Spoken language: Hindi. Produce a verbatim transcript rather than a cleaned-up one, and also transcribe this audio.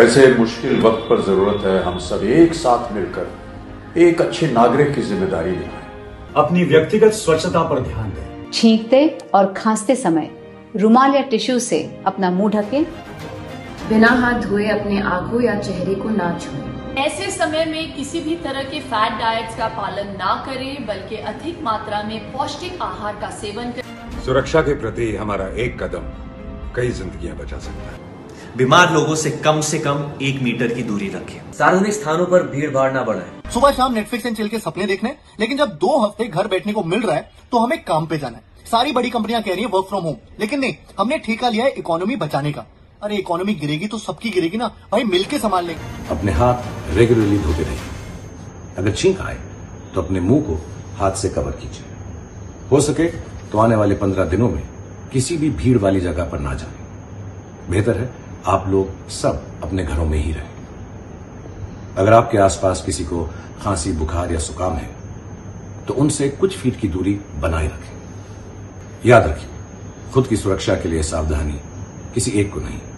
ऐसे मुश्किल वक्त पर जरूरत है हम सब एक साथ मिलकर एक अच्छे नागरिक की जिम्मेदारी निभाएं। अपनी व्यक्तिगत स्वच्छता पर ध्यान दें। छींकते और खांसते समय रुमाल या टिश्यू से अपना मुंह ढकें। बिना हाथ धोए अपने आंखों या चेहरे को ना छुएं। ऐसे समय में किसी भी तरह के फैट डाइट्स का पालन ना करें, बल्कि अधिक मात्रा में पौष्टिक आहार का सेवन करें। सुरक्षा के प्रति हमारा एक कदम कई जिंदगियां बचा सकता है। बीमार लोगों से कम से कम एक मीटर की दूरी रखें। सार्वजनिक स्थानों पर भीड़ भाड़ न बढ़ाएं। सुबह शाम नेटफ्लिक्स एंड चिल के सपने देखने, लेकिन जब दो हफ्ते घर बैठने को मिल रहा है तो हमें काम पे जाना है। सारी बड़ी कंपनियां कह रही है वर्क फ्रॉम होम, लेकिन नहीं, हमने ठेका लिया है इकोनॉमी बचाने का। अरे इकोनॉमी गिरेगी तो सबकी गिरेगी ना भाई, मिल के संभाल लेंगे। अपने हाथ रेगुलरली धोते रहिए। अगर छींक आए तो अपने मुंह को हाथ से कवर कीजिए। हो सके तो आने वाले पंद्रह दिनों में किसी भी भीड़ वाली जगह पर ना जाए। बेहतर है आप लोग सब अपने घरों में ही रहें। अगर आपके आसपास किसी को खांसी, बुखार या जुकाम है तो उनसे कुछ फीट की दूरी बनाए रखें। याद रखिए, खुद की सुरक्षा के लिए सावधानी किसी एक को नहीं,